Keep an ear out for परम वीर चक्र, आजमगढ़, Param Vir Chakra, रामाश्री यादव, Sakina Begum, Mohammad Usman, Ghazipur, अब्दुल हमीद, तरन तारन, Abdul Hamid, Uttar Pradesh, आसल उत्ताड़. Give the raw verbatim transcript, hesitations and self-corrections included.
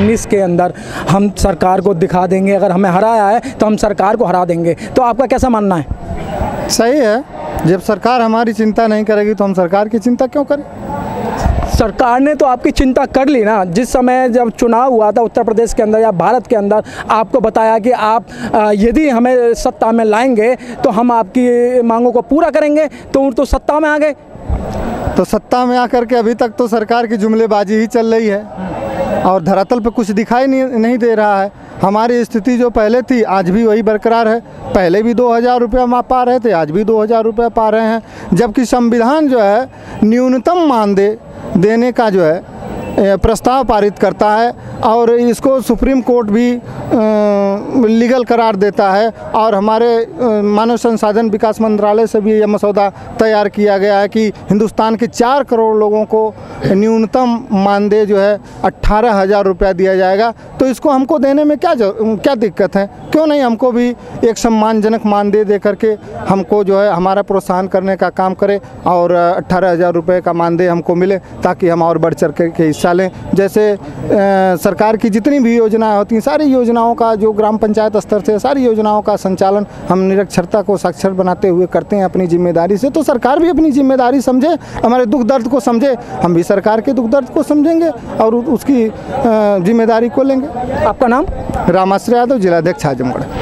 उन्नीस के अंदर हम सरकार को दिखा देंगे, अगर हमें हराया है तो हम सरकार को हरा देंगे। तो आपका कैसा मानना है? सही है, जब सरकार हमारी चिंता नहीं करेगी तो हम सरकार की चिंता क्यों करें? सरकार ने तो आपकी चिंता कर ली ना। जिस समय जब चुनाव हुआ था उत्तर प्रदेश के अंदर या भारत के अंदर, आपको बताया कि आप यदि हमें सत्ता में लाएंगे तो हम आपकी मांगों को पूरा करेंगे, तो तो सत्ता में आ गए। तो सत्ता में आकर के अभी तक तो सरकार की जुमलेबाजी ही चल रही है और धरातल पर कुछ दिखाई नहीं दे रहा है। हमारी स्थिति जो पहले थी आज भी वही बरकरार है। पहले भी दो हज़ार रुपया पा रहे थे, आज भी दो हज़ार रुपया पा रहे हैं, जबकि संविधान जो है न्यूनतम मानदेय देने का जो है प्रस्ताव पारित करता है और इसको सुप्रीम कोर्ट भी लीगल करार देता है। और हमारे मानव संसाधन विकास मंत्रालय से भी यह मसौदा तैयार किया गया है कि हिंदुस्तान के चार करोड़ लोगों को न्यूनतम मानदेय जो है अट्ठारह हज़ार रुपया दिया जाएगा। तो इसको हमको देने में क्या क्या दिक्कत है? क्यों नहीं हमको भी एक सम्मानजनक मानदेय दे करके हमको जो है हमारा प्रोत्साहन करने का काम करें और अट्ठारह हज़ार रुपये का मानदेय हमको मिले ताकि हम और बढ़ चढ़ के हिस्सा लें। जैसे सरकार की जितनी भी योजनाएं होती हैं, सारी योजनाओं का जो ग्राम पंचायत स्तर से सारी योजनाओं का संचालन हम निरक्षरता को साक्षर बनाते हुए करते हैं अपनी जिम्मेदारी से। तो सरकार भी अपनी जिम्मेदारी समझे, हमारे दुख दर्द को समझे, हम भी सरकार के दुख दर्द को समझेंगे और उसकी जिम्मेदारी को लेंगे। आपका नाम? रामाश्री यादव, जिलाध्यक्ष आजमगढ़।